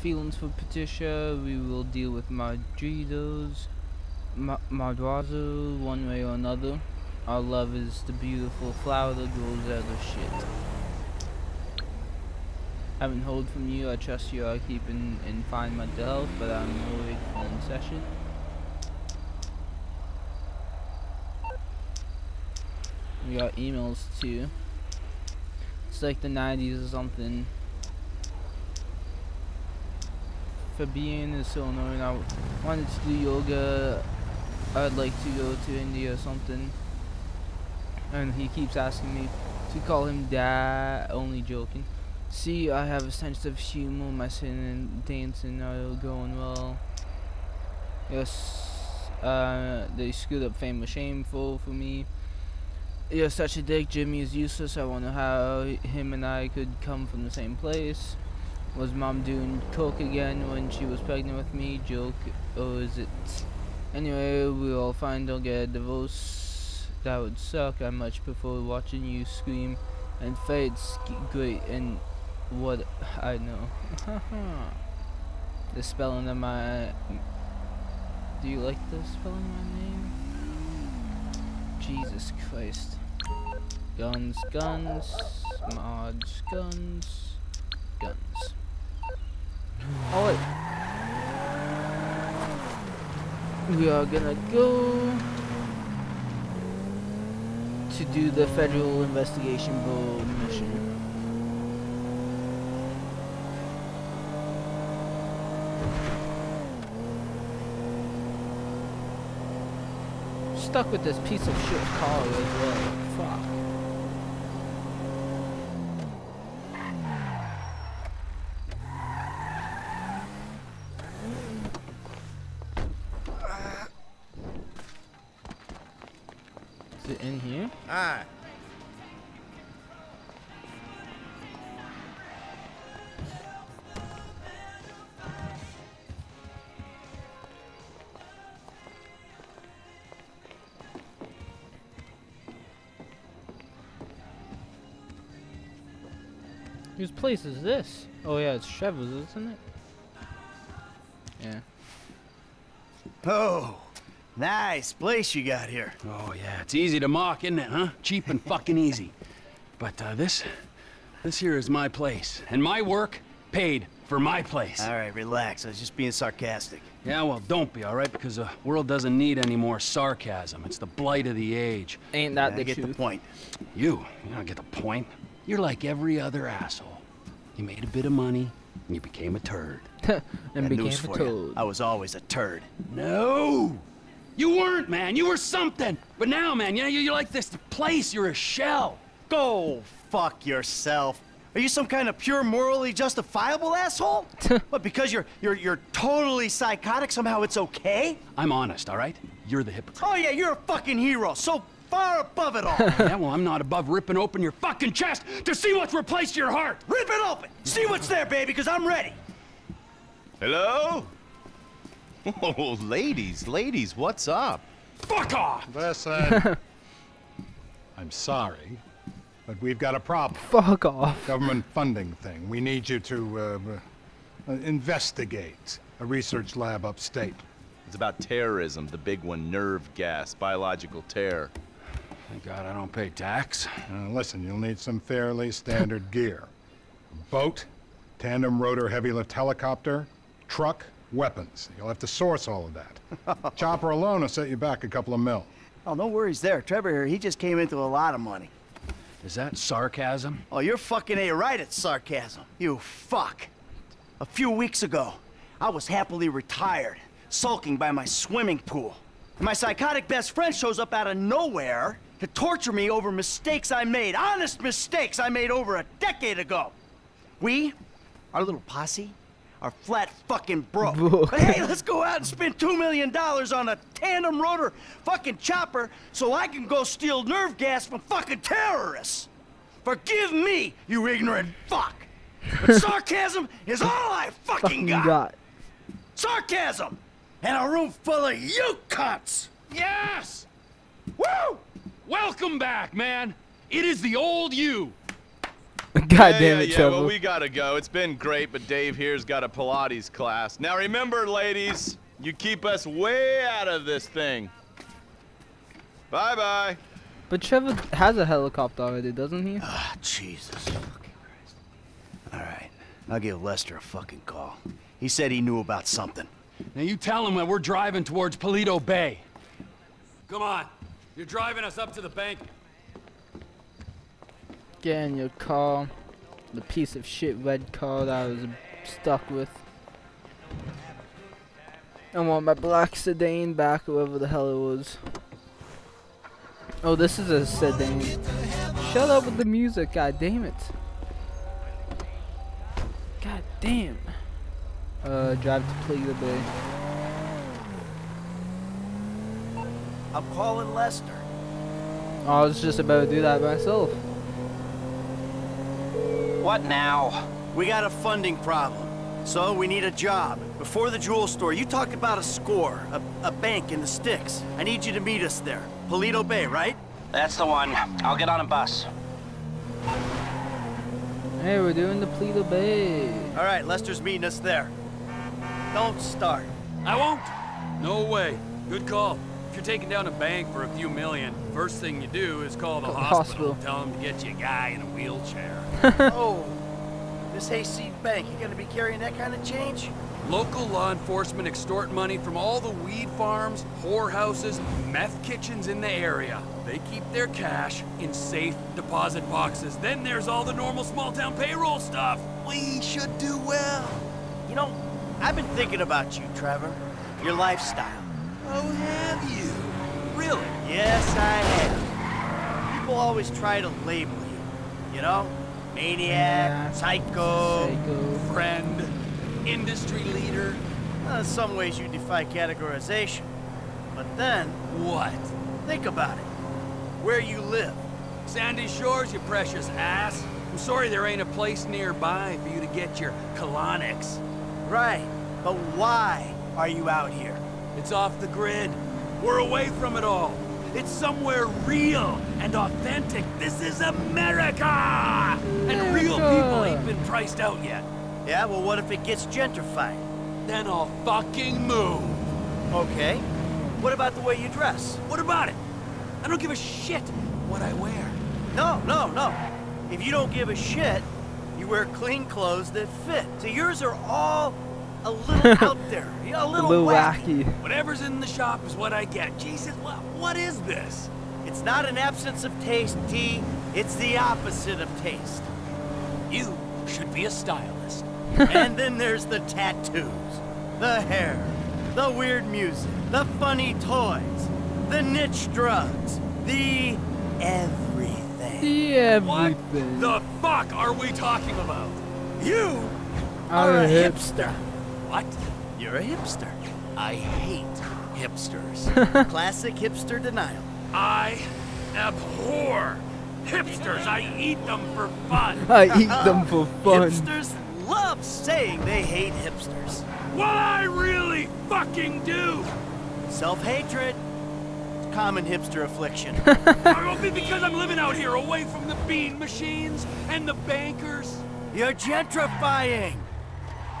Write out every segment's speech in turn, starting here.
feelings for Patricia. We will deal with Madrazo one way or another. Our love is the beautiful flower that grows out of shit. I haven't heard from you. I trust you are keeping in fine mental health, but I'm worried for in session. We got emails too. It's like the 90s or something. For being is so annoying. I wanted to do yoga. I'd like to go to India or something. And he keeps asking me to call him dad. Only joking. See, I have a sense of humor. My singing and dancing are going well. Yes, they screwed up fame was shameful for me. You're such a dick. Jimmy is useless. I wonder how him and I could come from the same place. Was mom doing coke again when she was pregnant with me? Joke, or is it? Anyway, we'll find out, get a divorce. That would suck. I much prefer watching you scream and fade's great and what I know. The spelling of my... Do you like the spelling of my name? Jesus Christ. Guns, guns, mods, guns, guns. Oh wait. We are gonna go to do the Federal Investigation Bureau mission. Stuck with this piece of shit car as well. Fuck. Is it in here? Ah. Whose place is this? Oh yeah, it's Trevor's, isn't it? Yeah. Oh, nice place you got here. Oh yeah, it's easy to mock, isn't it, huh? Cheap and fucking easy. But this here is my place, and my work paid for my place. All right, relax. I was just being sarcastic. Yeah, well, don't be, all right? Because the world doesn't need any more sarcasm. It's the blight of the age. Ain't that the truth? I get the point. You don't get the point. You're like every other asshole. You made a bit of money, and you became a turd. And became a turd. I was always a turd. No! You weren't, man. You were something. But now, man, you're like this place. You're a shell. Go fuck yourself. Are you some kind of pure, morally justifiable asshole? But because you're totally psychotic, somehow it's okay? I'm honest, all right? You're the hypocrite. Oh, yeah, you're a fucking hero. So far above it all. Yeah, well, I'm not above ripping open your fucking chest to see what's replaced your heart. Rip it open. See what's there, baby, because I'm ready. Hello? Oh, ladies, what's up? Fuck off! Listen. I'm sorry, but we've got a problem. Fuck off. Government funding thing. We need you to investigate a research lab upstate. It's about terrorism, the big one, nerve gas, biological terror. Thank God I don't pay tax. Listen, you'll need some fairly standard gear. Boat, tandem rotor, heavy lift helicopter, truck, weapons. You'll have to source all of that. Chopper alone will set you back a couple of mil. Oh, no worries there. Trevor here, he just came into a lot of money. Is that sarcasm? Oh, you're fucking A right at sarcasm. You fuck. A few weeks ago, I was happily retired, sulking by my swimming pool. And my psychotic best friend shows up out of nowhere to torture me over mistakes I made, honest mistakes I made over a decade ago. We, our little posse, are flat fucking broke. But hey, let's go out and spend $2 million on a tandem rotor fucking chopper so I can go steal nerve gas from fucking terrorists. Forgive me, you ignorant fuck. But sarcasm is all I fucking got. Sarcasm! And a room full of you cunts! Yes! Woo! Welcome back, man! It is the old you! God damn it, Trevor. Well, we gotta go. It's been great, but Dave here's got a Pilates class. Now remember, ladies, you keep us way out of this thing. Bye-bye. But Trevor has a helicopter already, doesn't he? Ah, Jesus fucking Christ. All right, I'll give Lester a fucking call. He said he knew about something. Now you tell him that we're driving towards Paleto Bay. Come on, you're driving us up to the bank. Get in your car. The piece of shit red car that I was stuck with. I want my black sedan back, whoever the hell it was. Oh, this is a sedan. Shut up with the music, god damn it. God damn. Drive to Paleto Bay. I'm calling Lester. Oh, I was just about to do that myself. What now? We got a funding problem, so we need a job. Before the jewel store, you talked about a score, a bank in the sticks. I need you to meet us there. Paleto Bay, right? That's the one. I'll get on a bus. Hey, we're doing the Paleto Bay. All right, Lester's meeting us there. Don't start. I won't. No way. Good call. If you're taking down a bank for a few million, first thing you do is call the hospital. Tell them to get you a guy in a wheelchair. Oh, this hayseed bank, you gonna be carrying that kind of change? Local law enforcement extort money from all the weed farms, whorehouses, meth kitchens in the area. They keep their cash in safe deposit boxes. Then there's all the normal small-town payroll stuff. We should do well. You know, I've been thinking about you, Trevor. Your lifestyle. Oh, have you? Really? Yes, I have. People always try to label you, you know? Maniac, psycho, friend, industry leader. Well, in some ways you defy categorization. But then... What? Think about it. Where you live. Sandy Shores, you precious ass. I'm sorry there ain't a place nearby for you to get your colonics. Right. But why are you out here? It's off the grid. We're away from it all. It's somewhere real and authentic. This is America! And real people ain't been priced out yet. Yeah, well, what if it gets gentrified? Then I'll fucking move. Okay. What about the way you dress? What about it? I don't give a shit what I wear. No, no, no. If you don't give a shit, you wear clean clothes that fit. So yours are all... a little out there, a little wacky. Whatever's in the shop is what I get. Jesus, what is this? It's not an absence of taste, T. It's the opposite of taste. You should be a stylist. And then there's the tattoos, the hair, the weird music, the funny toys, the niche drugs, the everything. The everything. What the fuck are we talking about? You are a hipster. What? You're a hipster. I hate hipsters. Classic hipster denial. I abhor hipsters. I eat them for fun. I eat them for fun. Hipsters love saying they hate hipsters. What I really fucking do. Self-hatred. Common hipster affliction. Because I'm living out here away from the bean machines and the bankers. You're gentrifying.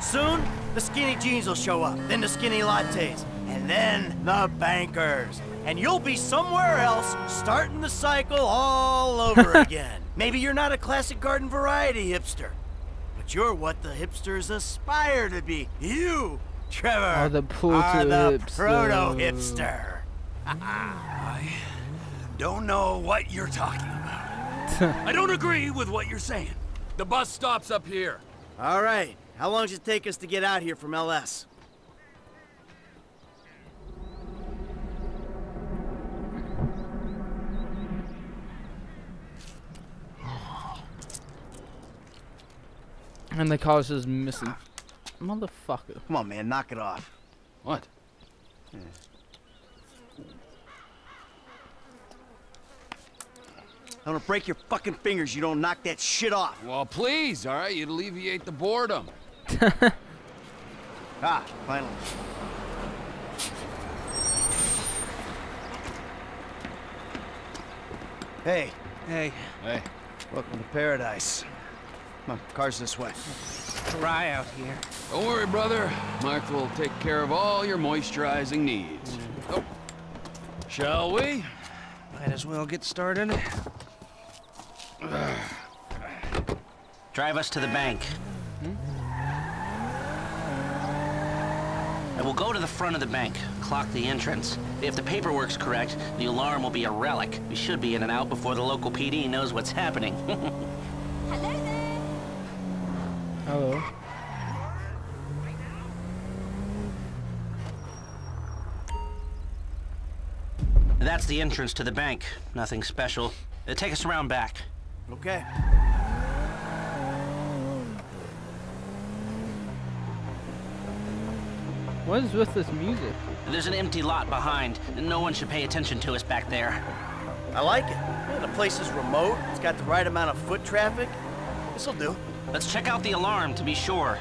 Soon, the skinny jeans will show up, then the skinny lattes, and then the bankers. And you'll be somewhere else, starting the cycle all over again. Maybe you're not a classic garden variety hipster, but you're what the hipsters aspire to be. You, Trevor, are the proto-hipster. I don't know what you're talking about. I don't agree with what you're saying. The bus stops up here. All right. How long does it take us to get out here from LS? And the car's just missing. Motherfucker. Come on, man. Knock it off. What? Yeah. I'm gonna break your fucking fingers. You don't knock that shit off. Well, please. All right. You'd alleviate the boredom. Ah, finally. Hey. Hey. Hey. Welcome to paradise. Come on, car's this way. It's dry out here. Don't worry, brother. Mike will take care of all your moisturizing needs. Oh. Shall we? Might as well get started. Drive us to the bank. And we'll go to the front of the bank, clock the entrance. If the paperwork's correct, the alarm will be a relic. We should be in and out before the local PD knows what's happening. Hello there. Hello. That's the entrance to the bank. Nothing special. Take us around back. Okay. What is with this music? There's an empty lot behind, and no one should pay attention to us back there. I like it. Yeah, the place is remote. It's got the right amount of foot traffic. This'll do. Let's check out the alarm to be sure.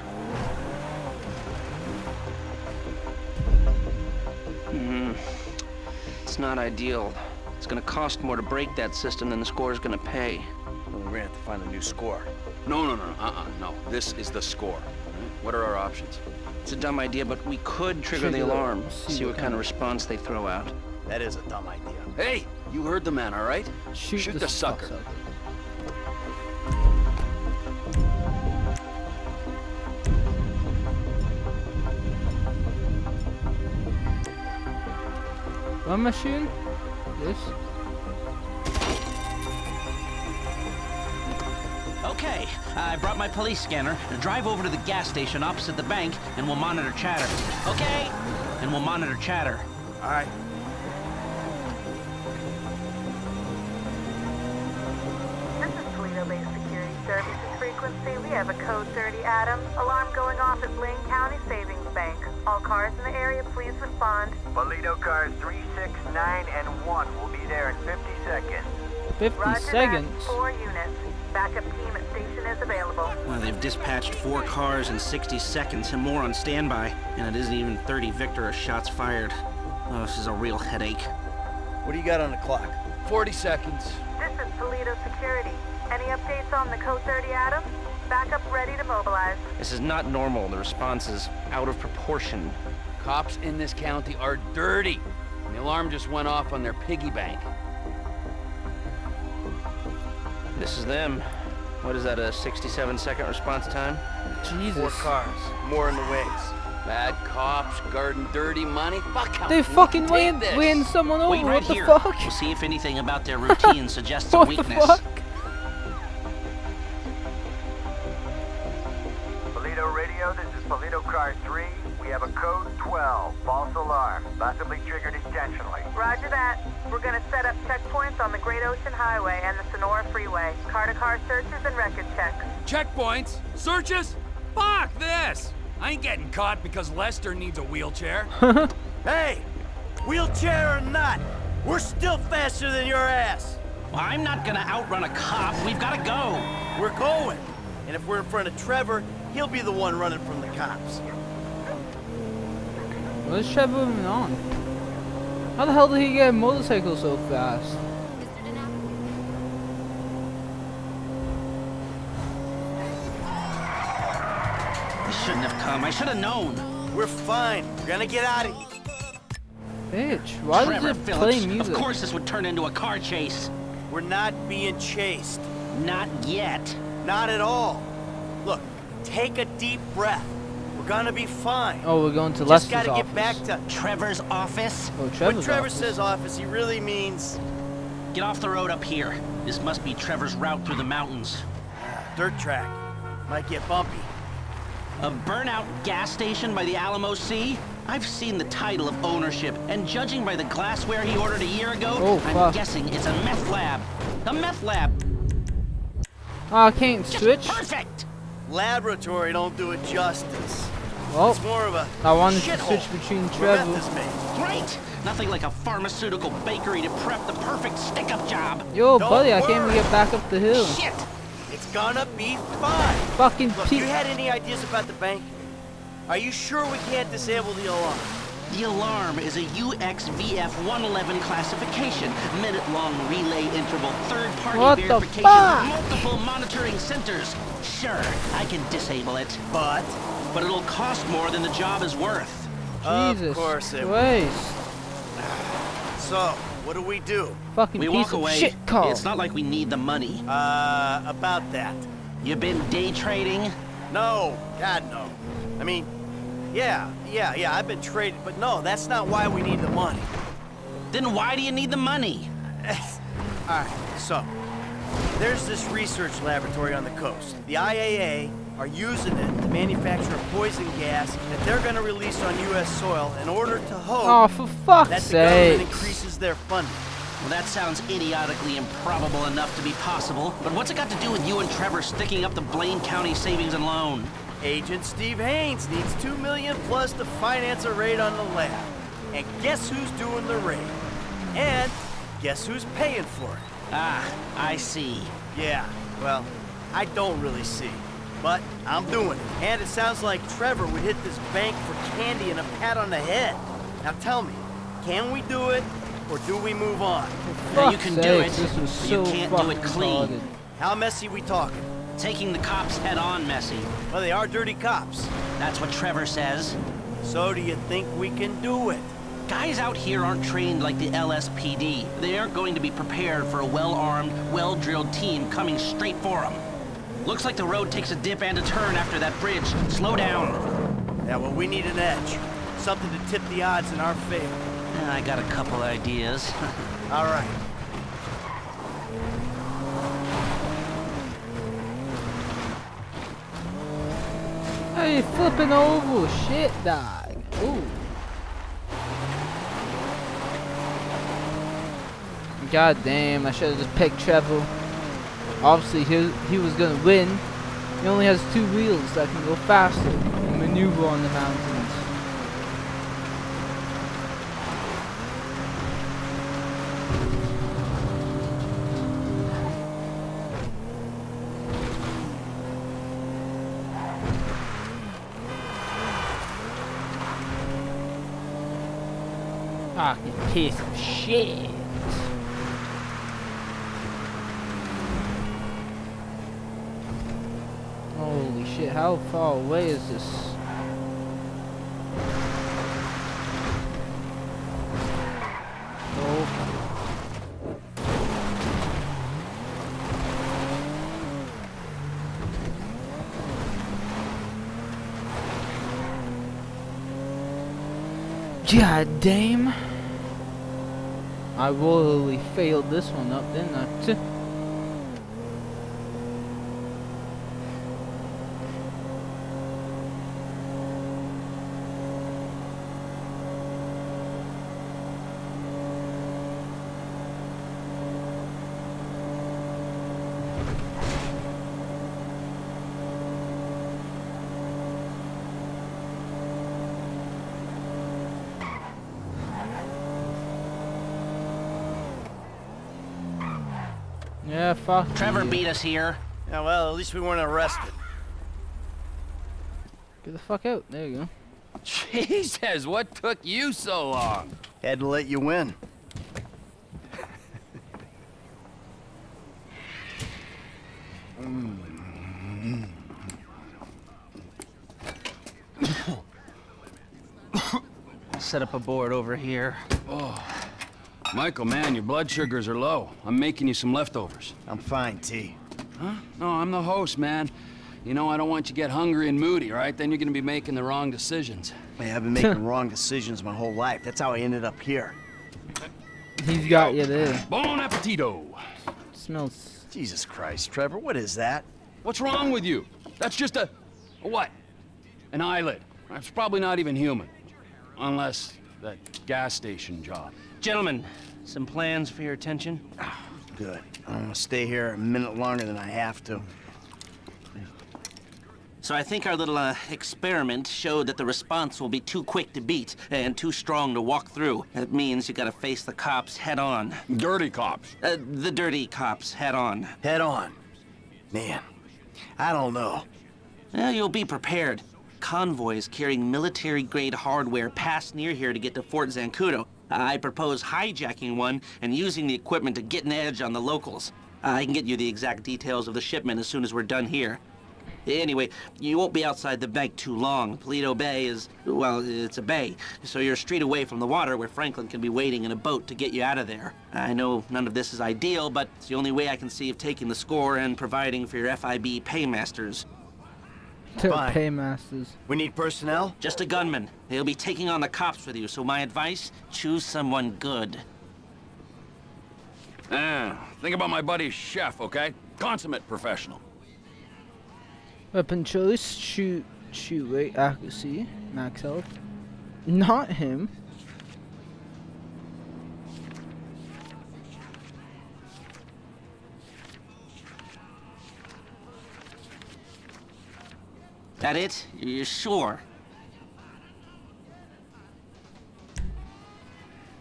It's not ideal. It's gonna cost more to break that system than the score's gonna pay. Well, we're gonna have to find a new score. No. This is the score. What are our options? It's a dumb idea, but we could trigger the alarm, see what kind of response they throw out. That is a dumb idea. Hey, you heard the man, all right? Shoot the sucker. What machine? This? Okay, I brought my police scanner. Drive over to the gas station opposite the bank, and we'll monitor chatter. Okay? And we'll monitor chatter. All right. This is Paleto Bay Security Services Frequency. We have a code 30 Adam. Alarm going off at Blaine County Savings Bank. All cars in the area, please respond. Paleto cars 3, 6, 9, and 1 will be there in 50 seconds. 50 Roger seconds? That, 4 units. Backup team at station is available. Well, they've dispatched 4 cars in 60 seconds and more on standby. And it isn't even 30 Victor or shots fired. Oh, this is a real headache. What do you got on the clock? 40 seconds. This is Paleto Security. Any updates on the Code 30 Adam? Backup ready to mobilize. This is not normal. The response is out of proportion. Cops in this county are dirty. And the alarm just went off on their piggy bank. This is them. What is that, a 67-second response time? Jesus. 4 cars, more in the ways. Bad cops, guarding dirty money. Fuck, they fucking ran someone over. Wait, right what here. The fuck? We'll see if anything about their routine suggests a weakness. Paleto Radio, this is Paleto Car 3. We have a code 12, false alarm, possibly triggered intentionally. Roger that. We're gonna set up checkpoints on the Great Ocean Highway and the Sonora Freeway. Car-to-car searches and record checks. Checkpoints? Searches? Fuck this! I ain't getting caught because Lester needs a wheelchair. Hey! Wheelchair or not, we're still faster than your ass! Well, I'm not gonna outrun a cop. We've gotta go. We're going. And if we're in front of Trevor, he'll be the one running from the cops. What is Trevor moving on? How the hell did he get a motorcycle so fast? He shouldn't have come. I should have known. We're fine. We're gonna get out of here. Bitch, why did you play music? Of course this would turn into a car chase. We're not being chased. Not yet. Not at all. Look, take a deep breath. We're gonna be fine. Oh, we're going to Lester's office. Just gotta get back to Trevor's office. Oh, Trevor's when Trevor says office, he really means... Get off the road up here. This must be Trevor's route through the mountains. Dirt track. Might get bumpy. A burnout gas station by the Alamo Sea? I've seen the title of ownership, and judging by the glassware he ordered a year ago, I'm guessing it's a meth lab. A meth lab. Oh, I can't switch. Perfect! Laboratory don't do it justice. Well, it's more of a I wanted to switch between Trevor. Great! Nothing like a pharmaceutical bakery to prep the perfect stick-up job. Yo, don't buddy, worry. I can't even get back up the hill. Shit! It's gonna be fun! Fucking Look, you had any ideas about the bank? Are you sure we can't disable the alarm? The alarm is a UXVF 111 classification, minute-long relay interval, third-party verification, multiple monitoring centers. Sure, I can disable it, but it'll cost more than the job is worth. Jesus of course it Christ. So, what do we do? Fucking we piece walk away. Of shit call. It's not like we need the money. About that. You been day trading? No, God no. I mean, yeah, I've been trading, but no, that's not why we need the money. Then why do you need the money? Alright, so, there's this research laboratory on the coast. The IAA are using it to manufacture a poison gas that they're going to release on U.S. soil in order to hope that the government increases their funding. Well, that sounds idiotically improbable enough to be possible, but what's it got to do with you and Trevor sticking up the Blaine County Savings and Loan? Agent Steve Haynes needs $2 million plus to finance a raid on the lab. And guess who's doing the raid? And guess who's paying for it? Ah, I see. Yeah, well, I don't really see. But I'm doing it. And it sounds like Trevor would hit this bank for candy and a pat on the head. Now tell me, can we do it or do we move on? Now you can do it, but you can't do it clean. How messy we talking? Taking the cops head-on messy. Well, they are dirty cops. That's what Trevor says. So do you think we can do it? Guys out here aren't trained like the LSPD. They aren't going to be prepared for a well-armed, well-drilled team coming straight for them. Looks like the road takes a dip and a turn after that bridge. Slow down. Yeah, well, we need an edge. Something to tip the odds in our favor. I got a couple ideas. All right. Hey, flipping oval shit, dog. Ooh. God damn, I should have just picked Trevor. Obviously, he was going to win. He only has two wheels that can go faster and maneuver on the mountains. Fucking piece of shit. Holy shit, how far away is this? Oh. God damn. I royally failed this one up, didn't I? Yeah, fuck. Trevor beat us here. Yeah, well, at least we weren't arrested. Get the fuck out. There you go. Jesus, what took you so long? Had to let you win. Set up a board over here. Oh. Michael, man, your blood sugars are low. I'm making you some leftovers. I'm fine, T. Huh? No, I'm the host, man. You know, I don't want you to get hungry and moody, right? Then you're gonna be making the wrong decisions. Man, I've been making wrong decisions my whole life. That's how I ended up here. He's got you there. Bon appetito. Smells... Jesus Christ, Trevor, what is that? What's wrong with you? That's just a what? An eyelid. That's probably not even human. Unless that gas station job. Gentlemen, some plans for your attention? Oh, good. I'm gonna stay here a minute longer than I have to. So I think our little experiment showed that the response will be too quick to beat and too strong to walk through. That means you gotta face the cops head on. Dirty cops. The dirty cops head on. Head on. Man, I don't know. Well, you'll be prepared. convoys carrying military-grade hardware passed near here to get to Fort Zancudo. I propose hijacking one and using the equipment to get an edge on the locals. I can get you the exact details of the shipment as soon as we're done here. Anyway, you won't be outside the bank too long. Paleto Bay is, well, it's a bay, so you're a street away from the water where Franklin can be waiting in a boat to get you out of there. I know none of this is ideal, but it's the only way I can see of taking the score and providing for your FIB paymasters. Paymasters. We need personnel? Just a gunman. They'll be taking on the cops with you, so my advice, choose someone good. Think about my buddy Chef, okay? Consummate professional. Weapon choice, shoot rate, accuracy, max health. Not him. That it? You're sure?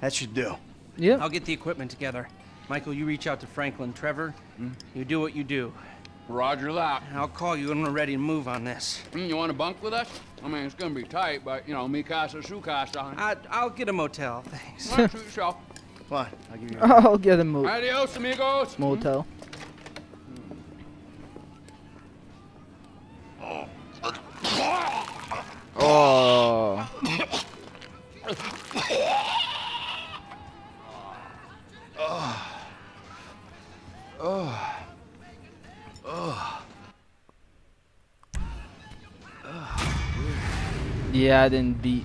That should do. Yeah. I'll get the equipment together. Michael, you reach out to Franklin. Trevor, you do what you do. Roger that. I'll call you when we're ready to move on this. You want to bunk with us? I mean, it's going to be tight, but, you know, mi casa, su casa. I'll get a motel, thanks. Well, shoot yourself. Come on, I'll give you a motel. I'll get a motel. Adios, amigos. Motel. Oh. Oh. Oh. Oh. Yeah, I didn't beat.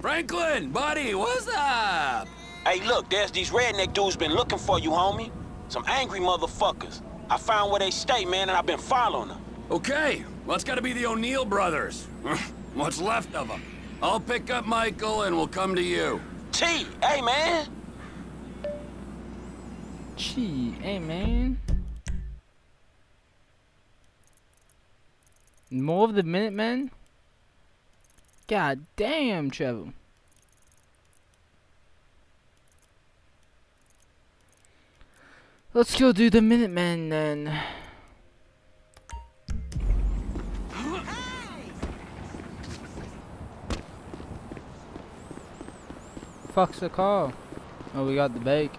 Franklin, buddy, what's up? Hey, look, there's these redneck dudes been looking for you, homie. Some angry motherfuckers. I found where they stay, man, and I've been following them. Okay, well, it's gotta be the O'Neill brothers. What's left of them? I'll pick up Michael and we'll come to you. Hey, man. More of the Minutemen? God damn, Trevor. Let's go do the Minutemen then. Hey! Fuck's the car. Oh, we got the bake.